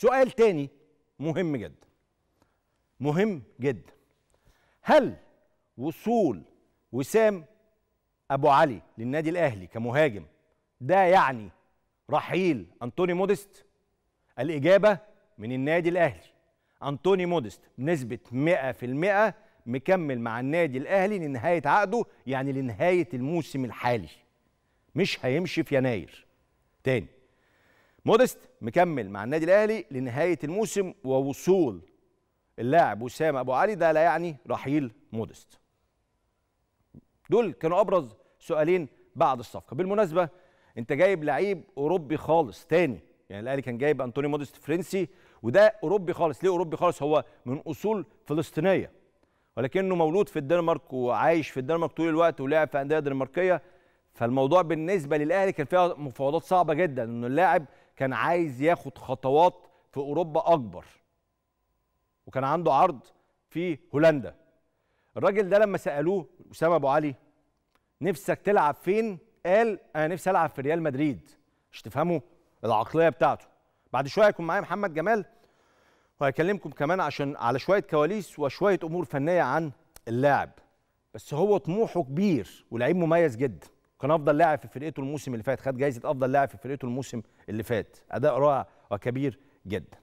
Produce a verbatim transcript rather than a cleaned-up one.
سؤال تاني مهم جدا مهم جدا، هل وصول وسام أبو علي للنادي الأهلي كمهاجم ده يعني رحيل أنتوني مودست؟ الإجابة من النادي الأهلي، أنتوني مودست بنسبة مئة في المئة مكمل مع النادي الأهلي لنهاية عقده، يعني لنهاية الموسم الحالي، مش هيمشي في يناير تاني. مودست مكمل مع النادي الأهلي لنهاية الموسم، ووصول اللاعب وسام أبو علي ده لا يعني رحيل مودست. دول كانوا أبرز سؤالين بعد الصفقة. بالمناسبة أنت جايب لعيب أوروبي خالص تاني، يعني الأهلي كان جايب أنتوني مودست فرنسي وده أوروبي خالص. ليه أوروبي خالص؟ هو من أصول فلسطينية ولكنه مولود في الدنمارك وعايش في الدنمارك طول الوقت ولعب في أندية دنماركية، فالموضوع بالنسبة للأهلي كان فيها مفاوضات صعبة جدا، إنه اللاعب كان عايز ياخد خطوات في أوروبا أكبر، وكان عنده عرض في هولندا. الراجل ده لما سألوه وسام أبو علي نفسك تلعب فين؟ قال أنا نفسي ألعب في ريال مدريد. مش تفهموا العقلية بتاعته. بعد شوية هيكون معايا محمد جمال وهيكلمكم كمان عشان على شوية كواليس وشوية أمور فنية عن اللاعب. بس هو طموحه كبير ولعيب مميز جدا، كان أفضل لاعب في فرقته الموسم اللي فات، خد جايزة أفضل لاعب في فرقته الموسم اللي فات، أداء رائع وكبير جدا.